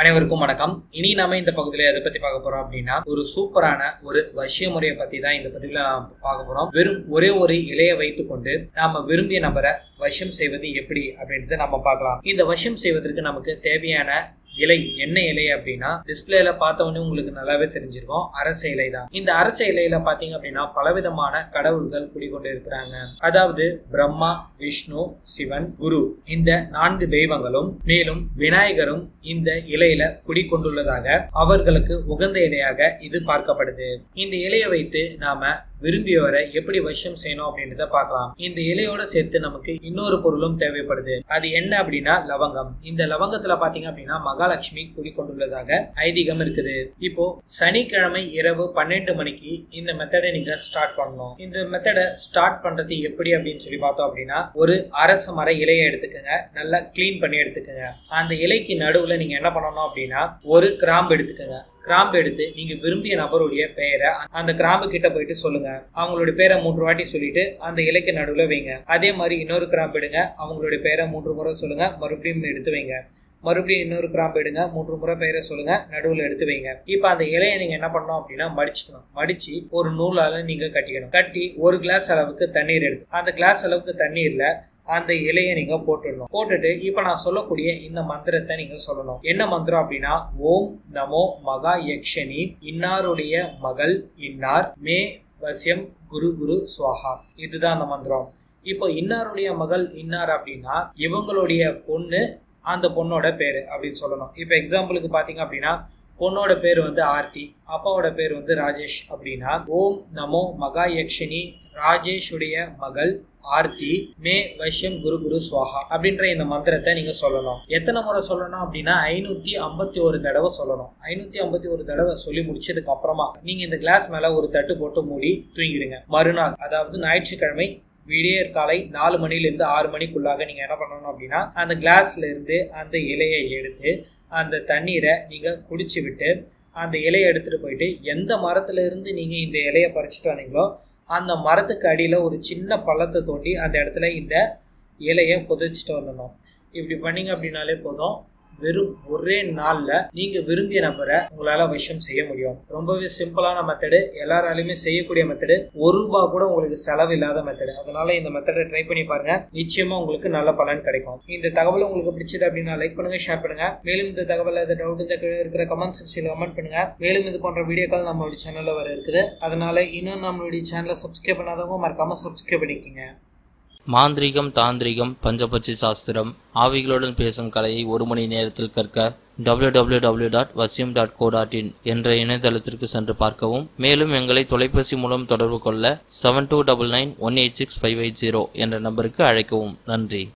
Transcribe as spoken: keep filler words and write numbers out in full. அனைவருக்கும் வணக்கம். இனி நாம இந்த பகுதியில எதை பத்தி பார்க்க போறோம் அப்படின்னா, ஒரு சூப்பரான ஒரு வசிய முறையை பத்தி தான் இந்த பதிவுல நாம் பார்க்க போறோம். வெறும் ஒரே ஒரு இலையை வைத்துக்கொண்டு நாம விரும்பிய நபரை வசியம் செய்வது எப்படி அப்படின்றத நம்ம பார்க்கலாம். இந்த வசியம் செய்வதற்கு நமக்கு தேவையான இலை என்ன இலை அப்படின்னா, டிஸ்பிளேல பார்த்தவொடனே உங்களுக்கு நல்லாவே தெரிஞ்சிருக்கும், அரச இலை தான். இந்த அரச இலையில பாத்தீங்க அப்படின்னா பலவிதமான கடவுள்கள் குடிக்கொண்டு இருக்கிறாங்க. அதாவது பிரம்மா, விஷ்ணு, சிவன், குரு இந்த நான்கு தெய்வங்களும் மேலும் விநாயகரும் இந்த இலையில குடிக்கொண்டுள்ளதாக அவர்களுக்கு உகந்த இலையாக இது பார்க்கப்படுது. இந்த இலையை வைத்து நாம விரும்பியவரை எப்படி வசியம் செய்யணும் அப்படின்றத பார்க்கலாம். இந்த இலையோட சேர்த்து நமக்கு இன்னொரு பொருளும் தேவைப்படுது. அது என்ன அப்படின்னா லவங்கம். இந்த லவங்கத்துல பாத்தீங்க அப்படின்னா மகாலட்சுமி குடிக்கொண்டுள்ளதாக ஐதீகம் இருக்குது. இப்போ சனிக்கிழமை இரவு பன்னெண்டு மணிக்கு இந்த மெத்தடை நீங்க ஸ்டார்ட் பண்ணணும். இந்த மெத்தடை ஸ்டார்ட் பண்றது எப்படி அப்படின்னு சொல்லி பார்த்தோம் அப்படின்னா, ஒரு அரச மர இலையை எடுத்துக்கோங்க, நல்லா கிளீன் பண்ணி எடுத்துக்கோங்க. அந்த இலைக்கு நடுவுல நீங்க என்ன பண்ணணும் அப்படின்னா ஒரு கிராம்பு எடுத்துக்கோங்க. கிராம்பு எடுத்து நீங்க விரும்பிய நபருடைய பெயரை அந்த கிராம்பு கிட்ட போயிட்டு சொல்லுங்க. அவங்களுடைய பேரை மூன்று வாட்டி சொல்லிட்டு அந்த இலைக்கு நடுவுல வைங்க. அதே மாதிரி இன்னொரு கிராம்பு எடுங்க, அவங்களுடைய பேரை மூன்று முறை சொல்லுங்க, மறுபடியும் எடுத்து வைங்க. மறுபடியும் இன்னொரு கிராம்பு எடுங்க, மூன்று முறை பெயரை சொல்லுங்க, நடுவில் எடுத்து வைங்க. இப்போ அந்த இலையை நீங்க என்ன பண்ணணும் அப்படின்னா மடிச்சுக்கணும். மடிச்சு ஒரு நூலால நீங்க கட்டிக்கணும். கட்டி ஒரு கிளாஸ் அளவுக்கு தண்ணீர் எடுத்து அந்த கிளாஸ் அளவுக்கு தண்ணீர்ல அந்த இலையை நீங்க போட்டுடணும். போட்டுட்டு இப்ப நான் சொல்லக்கூடிய இந்த மந்திரத்தை நீங்க சொல்லணும். என்ன மந்திரம் அப்படின்னா, ஓம் நமோ மகா யக்ஷனி இன்னாருடைய மகள் இன்னார் மே வசியம் குரு குரு சுவாகா. இதுதான் அந்த மந்திரம். இப்போ இன்னாருடைய மகள் இன்னார் அப்படின்னா இவங்களுடைய பொண்ணு, அந்த பொண்ணோட பேரு அப்படின்னு சொல்லணும். இப்போ எக்ஸாம்பிளுக்கு பாத்தீங்க அப்படின்னா பொண்ணோட பேர் வந்து ஆர்த்தி, அப்பாவோட பேர் வந்து ராஜேஷ் அப்படின்னா ஓம் நமோ மகா யக்ஷினி ராஜேஷுடைய மகள் ஆர்த்தி மே வைஷ்யம் குரு குரு சுவாகா அப்படின்ற இந்த மந்திரத்தை நீங்க சொல்லணும். எத்தனை முறை சொல்லணும் அப்படின்னா ஐநூத்தி ஐம்பத்தி ஒரு தடவை சொல்லணும். ஐநூத்தி ஐம்பத்தி ஒரு தடவை சொல்லி முடிச்சதுக்கு அப்புறமா நீங்க இந்த கிளாஸ் மேல ஒரு தட்டு போட்டு மூடி தூங்கிடுங்க. மறுநாள் அதாவது ஞாயிற்றுக்கிழமை விடியற் காலை நாலு மணில இருந்து ஆறு மணிக்குள்ளாக நீங்க என்ன பண்ணணும் அப்படின்னா அந்த கிளாஸ்ல இருந்து அந்த இலையை எடுத்து அந்த தண்ணீரை நீங்க குடிச்சு விட்டு அந்த இலையை எடுத்துட்டு போயிட்டு எந்த மரத்துல இருந்து நீங்க இந்த இலையை பறிச்சுட்டு வந்தீங்களோ அந்த மரத்துக்கு அடியில ஒரு சின்ன பள்ளத்தை தோண்டி அந்த இடத்துல இந்த இலையை புதைச்சிட்டு வந்துடணும். இப்படி பண்ணீங்க அப்படின்னாலே போதும், வெறும் ஒரே நாள்ல நீங்க விரும்பிய நபரை உங்களால வசியம் செய்ய முடியும். ரொம்பவே சிம்பிளான மெத்தடு, எல்லாராலையுமே செய்யக்கூடிய மெத்தடு, ஒரு ரூபாய் கூட உங்களுக்கு செலவு இல்லாத மெத்தடு. அதனால இந்த மெத்தடை ட்ரை பண்ணி பாருங்க, நிச்சயமா உங்களுக்கு நல்ல பலன் கிடைக்கும். இந்த தகவல் உங்களுக்கு பிடிச்சது அப்படின்னா லைக் பண்ணுங்க, ஷேர் பண்ணுங்க. மேலும் இந்த தகவல் ஏதாவது டவுட் இந்த கீழே இருக்கிற கமெண்ட் செக்ஷன்ல கமெண்ட் பண்ணுங்க. மேலும் இது போன்ற வீடியோக்கள் நம்மளுடைய சேனல்ல வர இருக்குது. அதனால இன்னும் நம்மளுடைய சேனலை சப்ஸ்கிரைப் பண்ணாதவங்க மறக்காம சப்ஸ்கிரைப் பண்ணிக்கோங்க. மாந்திரிகம், தாந்திரிகம், பஞ்சபட்சி சாஸ்திரம், ஆவிகளுடன் பேசும் கலையை ஒரு மணி நேரத்தில் கற்க டபிள்யூ டபிள்யூ டபிள்யூ டாட் வசியம் டாட் கோ டாட் இன் என்ற இணையதளத்திற்கு சென்று பார்க்கவும். மேலும் எங்களை தொலைபேசி மூலம் தொடர்பு கொள்ள seven two double nine one eight six five eight zero என்ற நம்பருக்கு அழைக்கவும். நன்றி.